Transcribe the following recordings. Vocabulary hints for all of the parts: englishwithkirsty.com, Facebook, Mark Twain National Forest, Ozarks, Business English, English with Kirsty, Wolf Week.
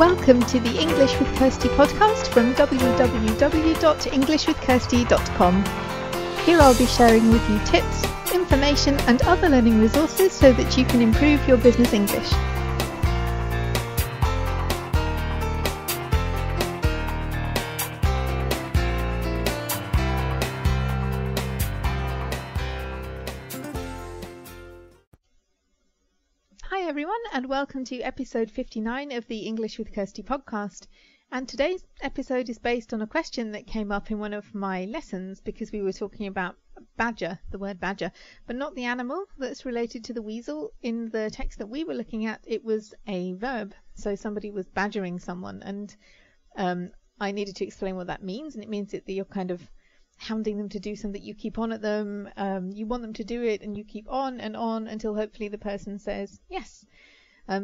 Welcome to the English with Kirsty podcast from www.englishwithkirsty.com. Here I'll be sharing with you tips, information and other learning resources so that you can improve your business English. Hi everyone, and welcome to episode 59 of the English with Kirsty podcast. And today's episode is based on a question that came up in one of my lessons because we were talking about badger, the word badger, but not the animal that's related to the weasel. In the text that we were looking at, it was a verb. So somebody was badgering someone, and I needed to explain what that means. And it means that you're kind of hounding them to do something, you keep on at them, you want them to do it, and you keep on until hopefully the person says yes.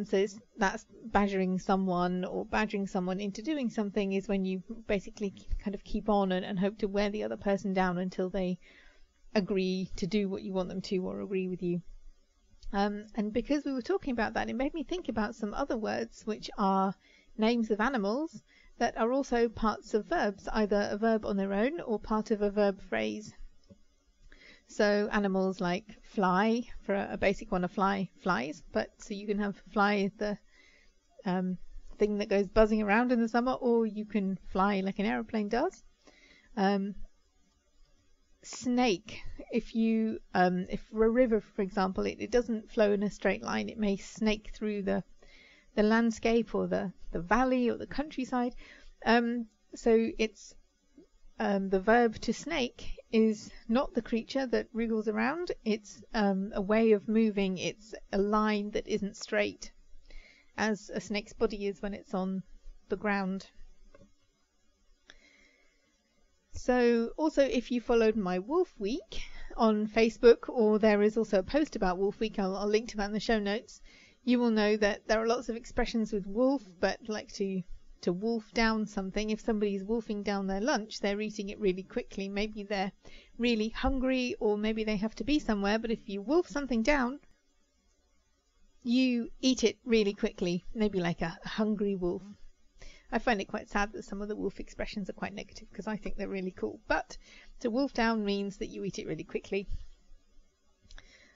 So that's badgering someone, or badgering someone into doing something is when you basically kind of keep on and hope to wear the other person down until they agree to do what you want them to, or agree with you. And because we were talking about that, it made me think about some other words which are names of animals that are also parts of verbs, either a verb on their own or part of a verb phrase. So animals like fly, for a basic one, a fly flies, but so you can have fly, the thing that goes buzzing around in the summer, or you can fly like an aeroplane does. Snake, if a river, for example, it doesn't flow in a straight line, it may snake through the landscape, or the valley, or the countryside. So it's the verb to snake is not the creature that wriggles around, it's a way of moving, it's a line that isn't straight, as a snake's body is when it's on the ground. So also, if you followed my Wolf Week on Facebook, or there is also a post about Wolf Week, I'll link to that in the show notes, you will know that there are lots of expressions with wolf, but like to wolf down something. If somebody's wolfing down their lunch, they're eating it really quickly. Maybe they're really hungry, or maybe they have to be somewhere, but if you wolf something down, you eat it really quickly, maybe like a hungry wolf. I find it quite sad that some of the wolf expressions are quite negative, because I think they're really cool. But to wolf down means that you eat it really quickly.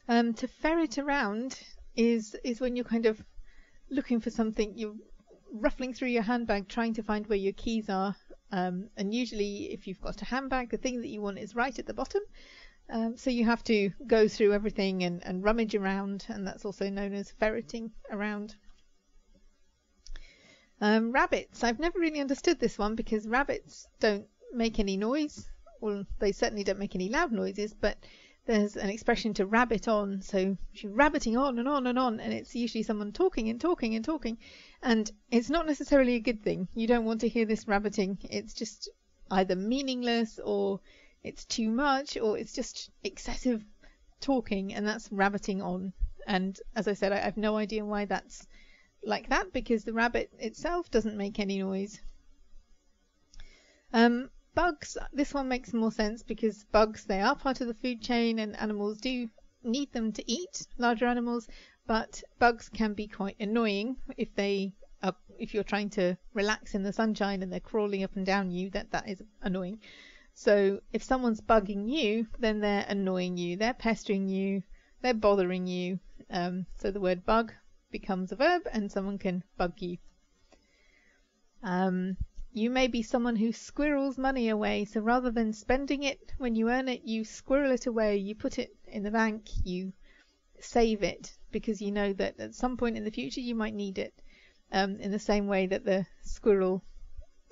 To ferret around is when you're kind of looking for something, you're ruffling through your handbag trying to find where your keys are, and usually if you've got a handbag, the thing that you want is right at the bottom, so you have to go through everything and rummage around, and that's also known as ferreting around. Rabbits, I've never really understood this one, because rabbits don't make any noise, well, they certainly don't make any loud noises, but there's an expression to rabbit on, so she's rabbiting on and on and on, and it's usually someone talking and talking and talking, and it's not necessarily a good thing. You don't want to hear this rabbiting. It's just either meaningless, or it's too much, or it's just excessive talking, and that's rabbiting on. And as I said, I have no idea why that's like that, because the rabbit itself doesn't make any noise. Bugs, this one makes more sense, because bugs, they are part of the food chain, and animals do need them to eat, larger animals, but bugs can be quite annoying if you're trying to relax in the sunshine and they're crawling up and down you, that is annoying. So if someone's bugging you, then they're annoying you, they're pestering you, they're bothering you. So the word bug becomes a verb, and someone can bug you. You may be someone who squirrels money away, so rather than spending it when you earn it, you squirrel it away, you put it in the bank, you save it, because you know that at some point in the future you might need it, in the same way that the squirrel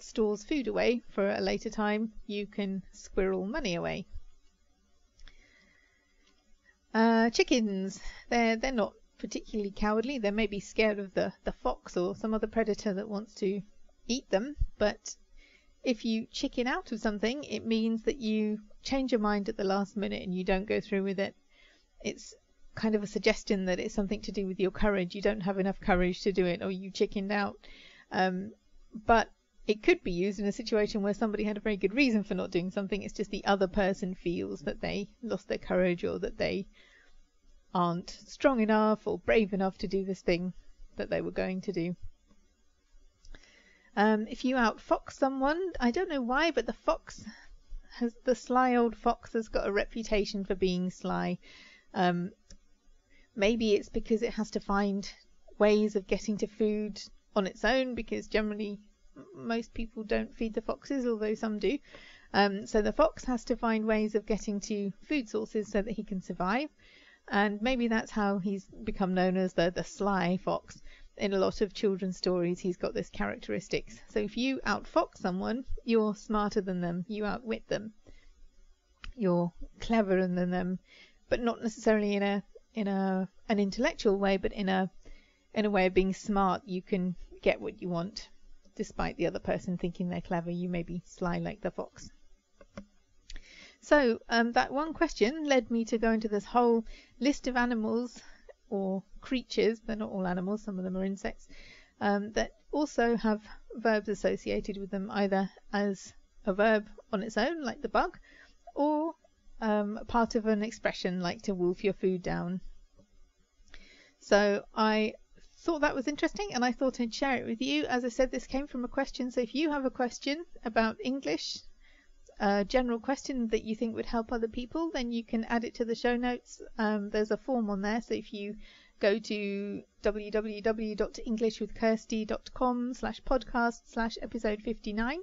stores food away for a later time, you can squirrel money away. Chickens, they're not particularly cowardly, they may be scared of the fox or some other predator that wants to eat them, but if you chicken out of something, it means that you change your mind at the last minute and you don't go through with it. It's kind of a suggestion that it's something to do with your courage, you don't have enough courage to do it, or you chickened out. But it could be used in a situation where somebody had a very good reason for not doing something, it's just the other person feels that they lost their courage, or that they aren't strong enough or brave enough to do this thing that they were going to do. If you outfox someone, I don't know why, but the sly old fox has got a reputation for being sly. Maybe it's because it has to find ways of getting to food on its own, because generally most people don't feed the foxes, although some do. So the fox has to find ways of getting to food sources so that he can survive. And maybe that's how he's become known as the sly fox. In a lot of children's stories, he's got this characteristics. So if you outfox someone, you're smarter than them, you outwit them, you're cleverer than them, but not necessarily in an intellectual way, but in a way of being smart. You can get what you want, despite the other person thinking they're clever. You may be sly like the fox. So that one question led me to go into this whole list of animals or creatures, they're not all animals, some of them are insects, that also have verbs associated with them, either as a verb on its own, like the bug, or part of an expression, like to wolf your food down. So I thought that was interesting, and I thought I'd share it with you. As I said, this came from a question, so if you have a question about English, a general question that you think would help other people, then you can add it to the show notes. There's a form on there, so if you go to www.englishwithkirsty.com/podcast/episode59,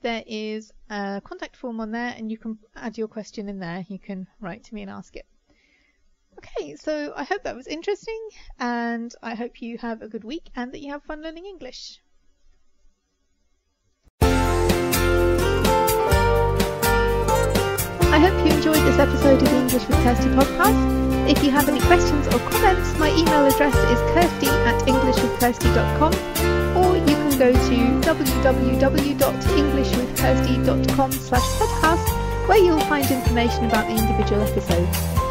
there is a contact form on there and you can add your question in there. You can write to me and ask it. Okay, so I hope that was interesting, and I hope you have a good week and that you have fun learning English. I hope you enjoyed this episode of the English with Kirsty podcast. If you have any questions or comments, my email address is kirsty@englishwithkirsty.com, or you can go to www.englishwithkirsty.com/podcast, where you'll find information about the individual episodes.